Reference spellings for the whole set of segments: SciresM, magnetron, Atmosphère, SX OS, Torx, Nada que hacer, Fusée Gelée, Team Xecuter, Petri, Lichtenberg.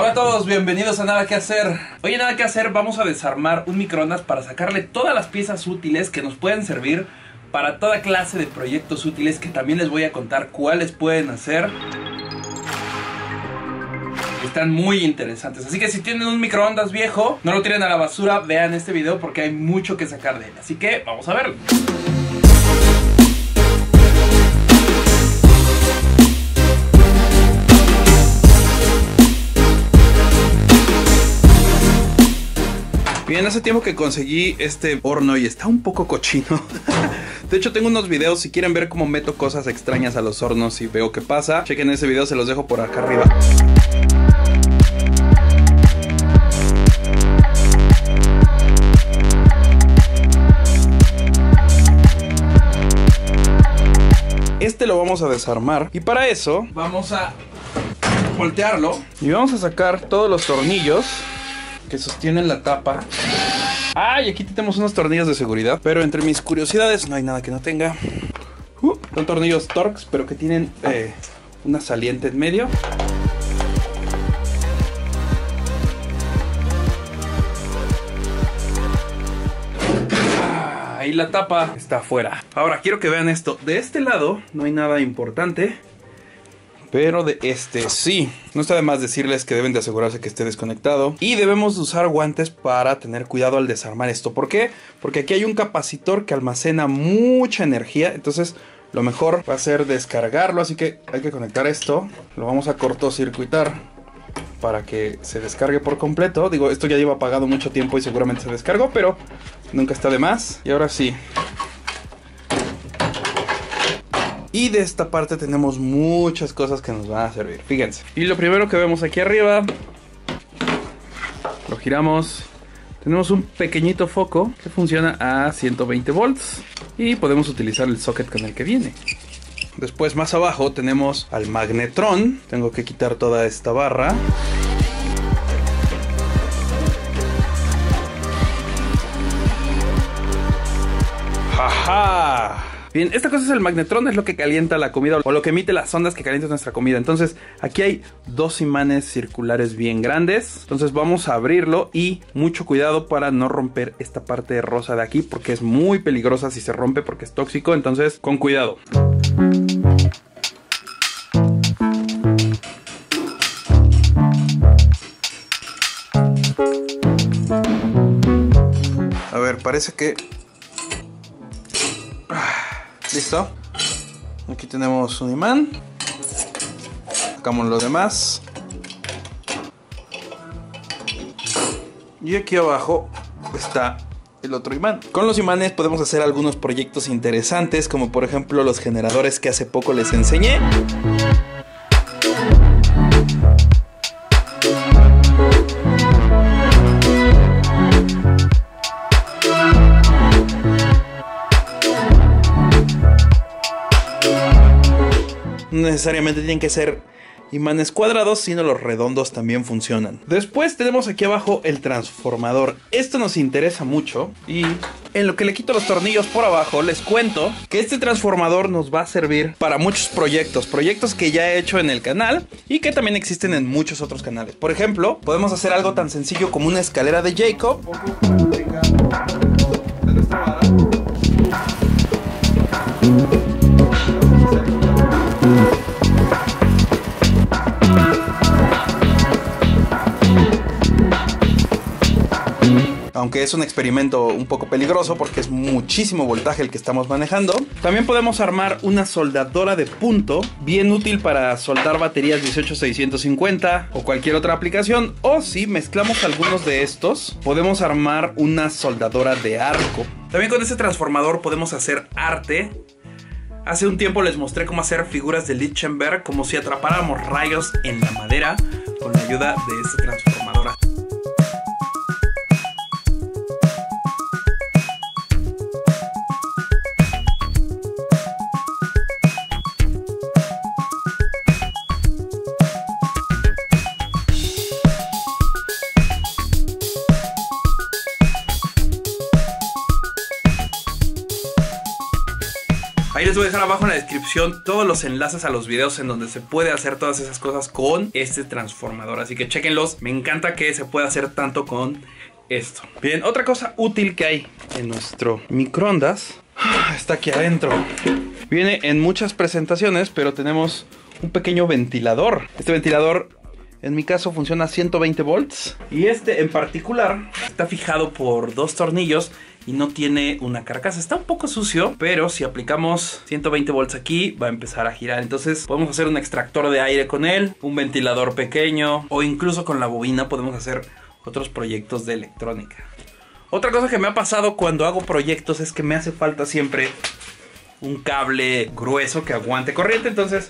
Hola a todos, bienvenidos a Nada que hacer. Hoy en Nada que hacer vamos a desarmar un microondas para sacarle todas las piezas útiles que nos pueden servir para toda clase de proyectos útiles, que también les voy a contar cuáles pueden hacer. Están muy interesantes, así que si tienen un microondas viejo, no lo tiren a la basura, vean este video porque hay mucho que sacar de él. Así que vamos a verlo. Bien, hace tiempo que conseguí este horno y está un poco cochino. De hecho, tengo unos videos, si quieren ver cómo meto cosas extrañas a los hornos y veo qué pasa, chequen ese video, se los dejo por acá arriba. Este lo vamos a desarmar y para eso vamos a voltearlo y vamos a sacar todos los tornillos que sostienen la tapa. Ah, y aquí tenemos unos tornillos de seguridad, pero entre mis curiosidades no hay nada que no tenga. Son tornillos Torx, pero que tienen una saliente en medio. Ahí la tapa está afuera. Ahora quiero que vean esto. De este lado no hay nada importante, pero de este sí. No está de más decirles que deben de asegurarse que esté desconectado. Y debemos usar guantes para tener cuidado al desarmar esto. ¿Por qué? Porque aquí hay un capacitor que almacena mucha energía. Entonces lo mejor va a ser descargarlo. Así que hay que conectar esto. Lo vamos a cortocircuitar para que se descargue por completo. Digo, esto ya lleva apagado mucho tiempo y seguramente se descargó, pero nunca está de más. Y ahora sí. Y de esta parte tenemos muchas cosas que nos van a servir, fíjense. Y lo primero que vemos aquí arriba, lo giramos, tenemos un pequeñito foco que funciona a 120 volts y podemos utilizar el socket con el que viene. Después más abajo tenemos al magnetrón, tengo que quitar toda esta barra. ¡Ajá! Bien, esta cosa es el magnetrón, es lo que calienta la comida o lo que emite las ondas que calientan nuestra comida. Entonces aquí hay dos imanes circulares bien grandes. Entonces vamos a abrirlo y mucho cuidado para no romper esta parte rosa de aquí, porque es muy peligrosa si se rompe, porque es tóxico. Entonces con cuidado. A ver, parece que... listo, aquí tenemos un imán, sacamos lo demás y aquí abajo está el otro imán. Con los imanes podemos hacer algunos proyectos interesantes, como por ejemplo los generadores que hace poco les enseñé. No necesariamente tienen que ser imanes cuadrados, sino los redondos también funcionan. Después tenemos aquí abajo el transformador. Esto nos interesa mucho y en lo que le quito los tornillos por abajo les cuento que este transformador nos va a servir para muchos proyectos. Proyectos que ya he hecho en el canal y que también existen en muchos otros canales. Por ejemplo, podemos hacer algo tan sencillo como una escalera de Jacob. Aunque es un experimento un poco peligroso porque es muchísimo voltaje el que estamos manejando. También podemos armar una soldadora de punto, bien útil para soldar baterías 18650 o cualquier otra aplicación. O si mezclamos algunos de estos, podemos armar una soldadora de arco. También con este transformador podemos hacer arte. Hace un tiempo les mostré cómo hacer figuras de Lichtenberg, como si atrapáramos rayos en la madera con la ayuda de este transformador. Ahí les voy a dejar abajo en la descripción todos los enlaces a los videos en donde se puede hacer todas esas cosas con este transformador, así que chequenlos. Me encanta que se pueda hacer tanto con esto. Bien, otra cosa útil que hay en nuestro microondas está aquí adentro. Viene en muchas presentaciones, pero tenemos un pequeño ventilador. Este ventilador, en mi caso, funciona a 120 volts. Y este en particular está fijado por dos tornillos y no tiene una carcasa. Está un poco sucio, pero si aplicamos 120 volts aquí, va a empezar a girar. Entonces podemos hacer un extractor de aire con él, un ventilador pequeño, o incluso con la bobina podemos hacer otros proyectos de electrónica. Otra cosa que me ha pasado cuando hago proyectos es que me hace falta siempre un cable grueso que aguante corriente. Entonces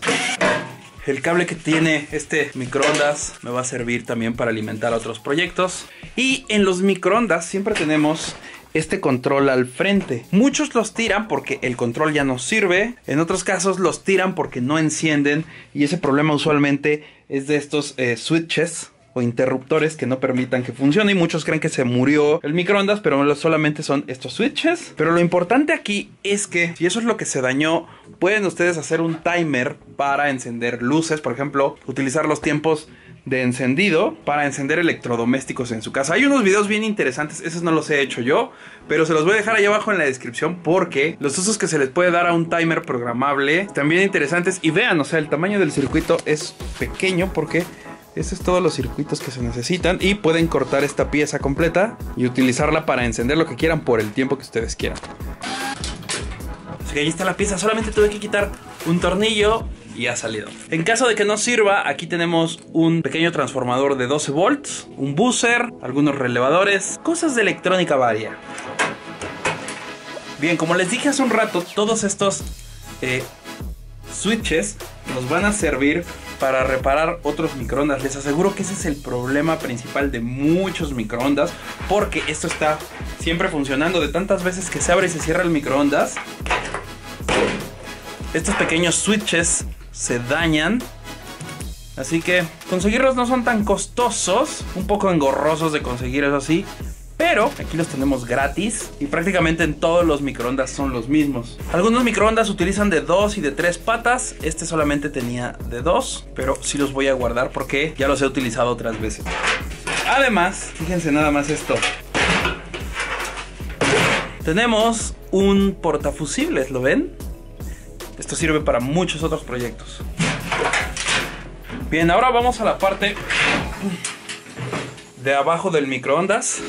el cable que tiene este microondas me va a servir también para alimentar otros proyectos. Y en los microondas siempre tenemos este control al frente. Muchos los tiran porque el control ya no sirve. En otros casos los tiran porque no encienden. Y ese problema usualmente es de estos switches o interruptores que no permitan que funcione. Y muchos creen que se murió el microondas, pero solamente son estos switches. Pero lo importante aquí es que si eso es lo que se dañó, pueden ustedes hacer un timer para encender luces. Por ejemplo, utilizar los tiempos de encendido para encender electrodomésticos en su casa. Hay unos videos bien interesantes, esos no los he hecho yo, pero se los voy a dejar ahí abajo en la descripción porque los usos que se les puede dar a un timer programable están bien interesantes. Y vean, o sea, el tamaño del circuito es pequeño porque estos son todos los circuitos que se necesitan y pueden cortar esta pieza completa y utilizarla para encender lo que quieran por el tiempo que ustedes quieran. Así que ahí está la pieza, solamente tuve que quitar un tornillo y ha salido. En caso de que no sirva, aquí tenemos un pequeño transformador de 12 volts, un buzzer, algunos relevadores, cosas de electrónica varia. Bien, como les dije hace un rato, todos estos switches nos van a servir para reparar otros microondas. Les aseguro que ese es el problema principal de muchos microondas, porque esto está siempre funcionando. De tantas veces que se abre y se cierra el microondas, estos pequeños switches se dañan. Así que conseguirlos no son tan costosos, un poco engorrosos de conseguir, eso sí, pero aquí los tenemos gratis y prácticamente en todos los microondas son los mismos. Algunos microondas utilizan de 2 y de 3 patas. Este solamente tenía de 2, pero sí los voy a guardar porque ya los he utilizado otras veces. Además, fíjense nada más esto. Tenemos un portafusibles, ¿lo ven? Esto sirve para muchos otros proyectos. Bien, ahora vamos a la parte de abajo del microondas.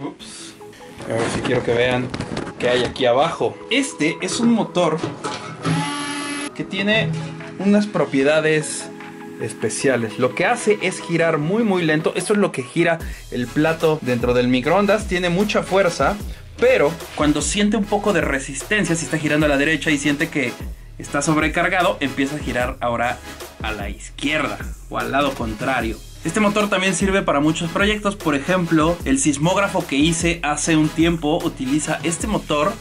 Ups. A ver si quiero que vean qué hay aquí abajo. Este es un motor que tiene unas propiedades especiales. Lo que hace es girar muy muy lento. Esto es lo que gira el plato dentro del microondas. Tiene mucha fuerza, pero cuando siente un poco de resistencia, si está girando a la derecha y siente que está sobrecargado, empieza a girar ahora a la izquierda o al lado contrario. Este motor también sirve para muchos proyectos. Por ejemplo, el sismógrafo que hice hace un tiempo utiliza este motor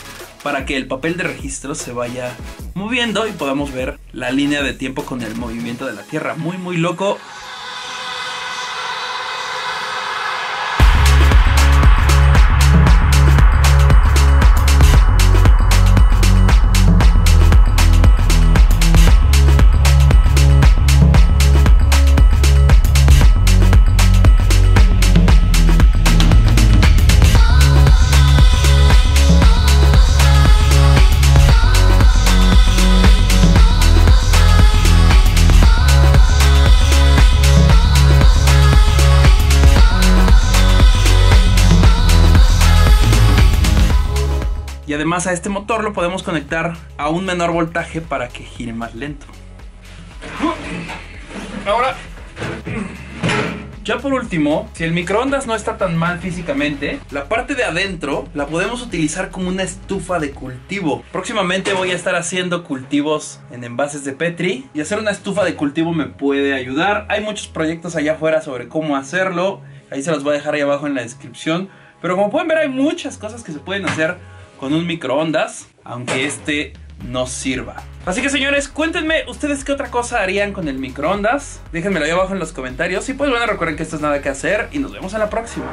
para que el papel de registro se vaya moviendo y podamos ver la línea de tiempo con el movimiento de la Tierra. Muy muy loco. Y además a este motor lo podemos conectar a un menor voltaje para que gire más lento. Ahora, ya por último, si el microondas no está tan mal físicamente, la parte de adentro la podemos utilizar como una estufa de cultivo. Próximamente voy a estar haciendo cultivos en envases de Petri y hacer una estufa de cultivo me puede ayudar. Hay muchos proyectos allá afuera sobre cómo hacerlo. Ahí se los voy a dejar ahí abajo en la descripción. Pero como pueden ver, hay muchas cosas que se pueden hacer con un microondas, aunque este nos sirva. Así que señores, cuéntenme ustedes qué otra cosa harían con el microondas. Déjenmelo ahí abajo en los comentarios. Y pues bueno, recuerden que esto es Nada que Hacer y nos vemos en la próxima.